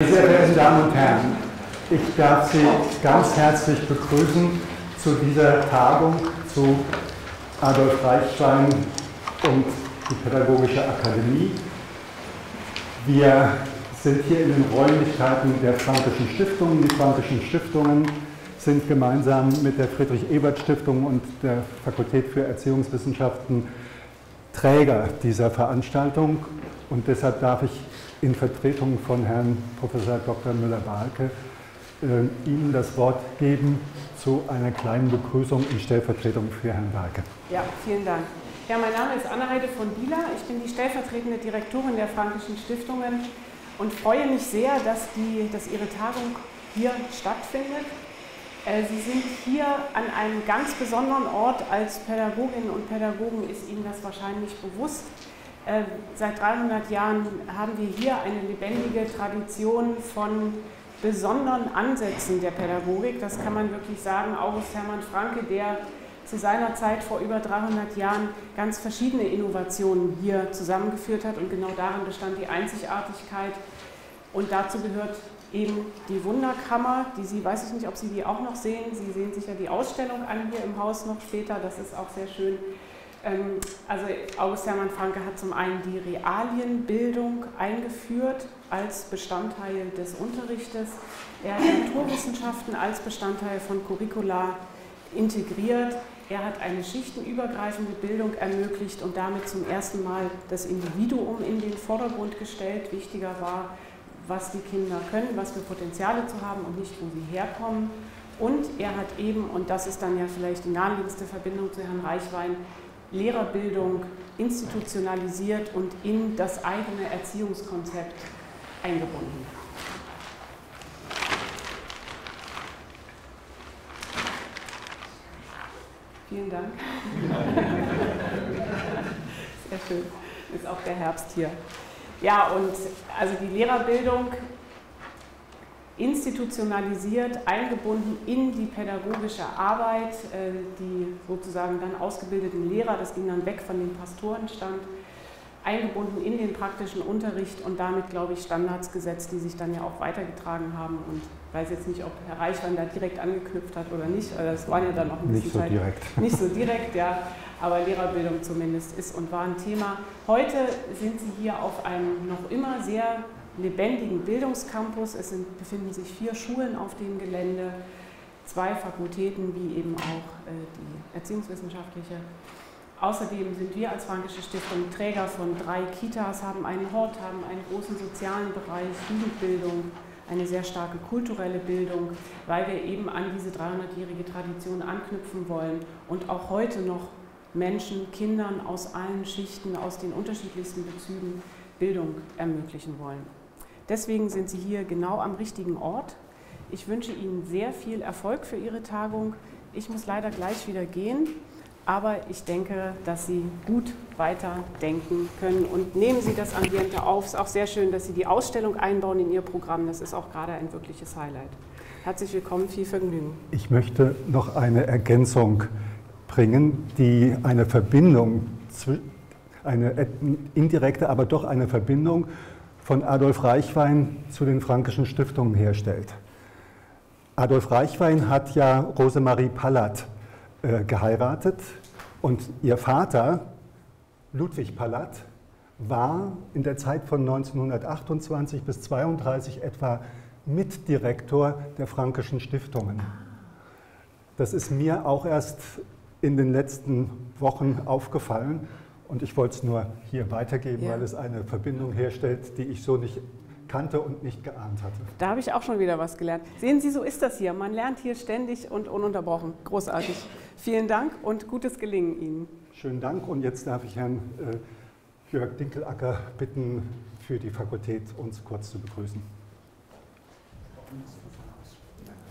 Sehr verehrte Damen und Herren, ich darf Sie ganz herzlich begrüßen zu dieser Tagung zu Adolf Reichwein und die Pädagogische Akademie. Wir sind hier in den Räumlichkeiten der Franckischen Stiftungen. Die Franckischen Stiftungen sind gemeinsam mit der Friedrich-Ebert-Stiftung und der Fakultät für Erziehungswissenschaften Träger dieser Veranstaltung, und deshalb darf ich in Vertretung von Herrn Prof. Dr. Müller-Bahlke Ihnen das Wort geben zu einer kleinen Begrüßung in Stellvertretung für Herrn Bahlke. Ja, vielen Dank. Ja, mein Name ist Anne-Heide von Bieler. Ich bin die stellvertretende Direktorin der Franckeschen Stiftungen und freue mich sehr, dass Ihre Tagung hier stattfindet. Sie sind hier an einem ganz besonderen Ort. Als Pädagoginnen und Pädagogen ist Ihnen das wahrscheinlich bewusst. Seit 300 Jahren haben wir hier eine lebendige Tradition von besonderen Ansätzen der Pädagogik. Das kann man wirklich sagen. August Hermann Franke, der zu seiner Zeit vor über 300 Jahren ganz verschiedene Innovationen hier zusammengeführt hat, und genau darin bestand die Einzigartigkeit, und dazu gehört eben die Wunderkammer, die Sie, weiß ich nicht, ob Sie die auch noch sehen, Sie sehen sicher die Ausstellung an hier im Haus noch später, das ist auch sehr schön. Also August Hermann Franke hat zum einen die Realienbildung eingeführt als Bestandteil des Unterrichtes, er hat Naturwissenschaften als Bestandteil von Curricula integriert, er hat eine schichtenübergreifende Bildung ermöglicht und damit zum ersten Mal das Individuum in den Vordergrund gestellt. Wichtiger war, was die Kinder können, was für Potenziale zu haben und nicht, wo sie herkommen. Und er hat eben, und das ist dann ja vielleicht die naheliegendste Verbindung zu Herrn Reichwein, Lehrerbildung institutionalisiert und in das eigene Erziehungskonzept eingebunden. Vielen Dank. Sehr schön. Ist auch der Herbst hier. Ja, und also die Lehrerbildung institutionalisiert, eingebunden in die pädagogische Arbeit, die sozusagen dann ausgebildeten Lehrer, das ging dann weg von dem Pastorenstand, eingebunden in den praktischen Unterricht und damit, glaube ich, Standards gesetzt, die sich dann ja auch weitergetragen haben. Und ich weiß jetzt nicht, ob Herr Reichwein da direkt angeknüpft hat oder nicht, das waren ja dann noch ein bisschen Zeit. Nicht so direkt, ja, aber Lehrerbildung zumindest ist und war ein Thema. Heute sind Sie hier auf einem noch immer sehr lebendigen Bildungscampus. Es befinden sich 4 Schulen auf dem Gelände, 2 Fakultäten, wie eben auch die erziehungswissenschaftliche. Außerdem sind wir als Franckeschen Stiftung Träger von 3 Kitas, haben einen Hort, haben einen großen sozialen Bereich, Jugendbildung, eine sehr starke kulturelle Bildung, weil wir eben an diese 300-jährige Tradition anknüpfen wollen und auch heute noch Menschen, Kindern aus allen Schichten, aus den unterschiedlichsten Bezügen Bildung ermöglichen wollen. Deswegen sind Sie hier genau am richtigen Ort. Ich wünsche Ihnen sehr viel Erfolg für Ihre Tagung. Ich muss leider gleich wieder gehen. Aber ich denke, dass Sie gut weiterdenken können, und nehmen Sie das Ambiente auf. Es ist auch sehr schön, dass Sie die Ausstellung einbauen in Ihr Programm. Das ist auch gerade ein wirkliches Highlight. Herzlich willkommen, viel Vergnügen. Ich möchte noch eine Ergänzung bringen, die eine Verbindung, eine indirekte, aber doch eine Verbindung von Adolf Reichwein zu den Franckischen Stiftungen herstellt. Adolf Reichwein hat ja Rosemarie Pallat geheiratet, und ihr Vater, Ludwig Pallat, war in der Zeit von 1928 bis 1932 etwa Mitdirektor der Franckischen Stiftungen. Das ist mir auch erst in den letzten Wochen aufgefallen, und ich wollte es nur hier weitergeben, ja, weil es eine Verbindung herstellt, die ich so nicht kannte und nicht geahnt hatte. Da habe ich auch schon wieder was gelernt. Sehen Sie, so ist das hier. Man lernt hier ständig und ununterbrochen. Großartig. Vielen Dank und gutes Gelingen Ihnen. Schönen Dank, und jetzt darf ich Herrn Jörg Dinkelacker bitten, für die Fakultät uns kurz zu begrüßen.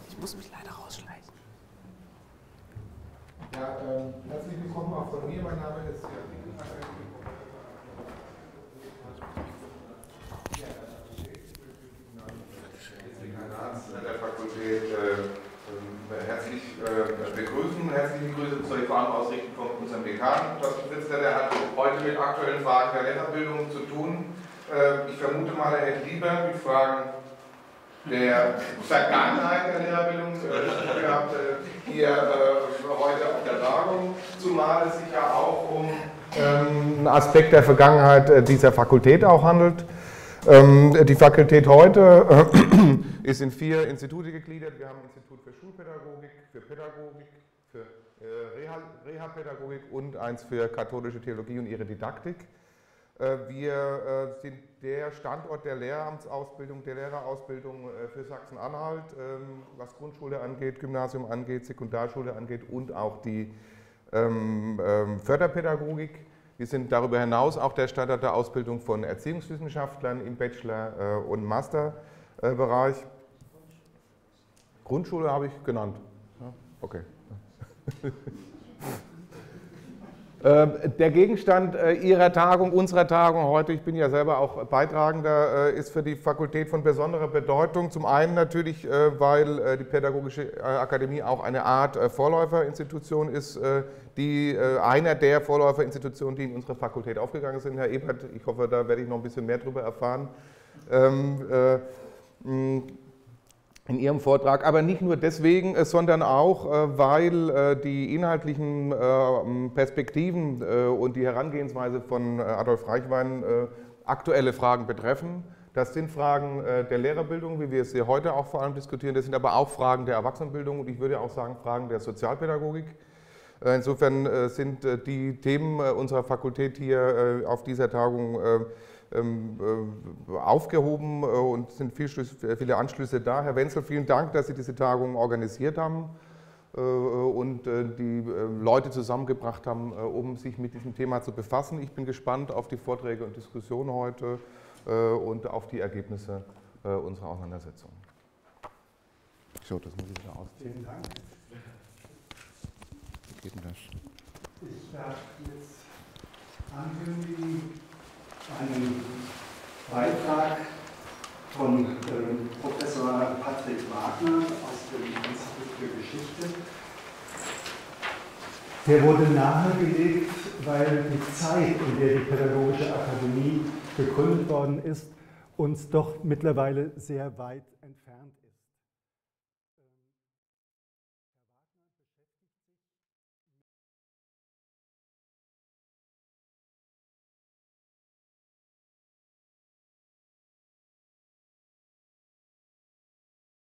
Ich muss mich leider rausschleichen. Ja, herzlich willkommen auch von mir. Mein Name ist Jörg Dinkelacker. Der Fakultät begrüßen. Herzliche Grüße soll ich warm ausrichten von unserem Dekan, das Besitzer, der hat heute mit aktuellen Fragen der Lehrerbildung zu tun. Ich vermute mal, er hätte lieber mit Fragen der Vergangenheit der Lehrerbildung gehabt, hier heute auf der Tagung, zumal es sich ja auch um einen Aspekt der Vergangenheit dieser Fakultät auch handelt. Die Fakultät heute ist in 4 Institute gegliedert. Wir haben ein Institut für Schulpädagogik, für Pädagogik, für Reha-Pädagogik und eins für katholische Theologie und ihre Didaktik. Wir sind der Standort der Lehramtsausbildung, der Lehrerausbildung für Sachsen-Anhalt, was Grundschule angeht, Gymnasium angeht, Sekundarschule angeht und auch die Förderpädagogik. Wir sind darüber hinaus auch der Standort der Ausbildung von Erziehungswissenschaftlern im Bachelor- und Masterbereich. Grundschule habe ich genannt. Okay. Der Gegenstand Ihrer Tagung, unserer Tagung heute, ich bin ja selber auch Beitragender, ist für die Fakultät von besonderer Bedeutung. Zum einen natürlich, weil die Pädagogische Akademie auch eine Art Vorläuferinstitution ist, einer der Vorläuferinstitutionen, die in unserer Fakultät aufgegangen sind. Herr Ebert, ich hoffe, da werde ich noch ein bisschen mehr darüber erfahren in Ihrem Vortrag, aber nicht nur deswegen, sondern auch, weil die inhaltlichen Perspektiven und die Herangehensweise von Adolf Reichwein aktuelle Fragen betreffen. Das sind Fragen der Lehrerbildung, wie wir es hier heute auch vor allem diskutieren, das sind aber auch Fragen der Erwachsenenbildung und ich würde auch sagen Fragen der Sozialpädagogik. Insofern sind die Themen unserer Fakultät hier auf dieser Tagung aufgehoben und sind viele Anschlüsse da. Herr Wenzel, vielen Dank, dass Sie diese Tagung organisiert haben und die Leute zusammengebracht haben, um sich mit diesem Thema zu befassen. Ich bin gespannt auf die Vorträge und Diskussionen heute und auf die Ergebnisse unserer Auseinandersetzung. So, das muss ich wieder ausziehen. Vielen Dank. Wie geht denn das? Ich darf jetzt ankündigen, einen Beitrag von Professor Patrick Wagner aus dem Institut für Geschichte. Der wurde nahegelegt, weil die Zeit, in der die Pädagogische Akademie gegründet worden ist, uns doch mittlerweile sehr weit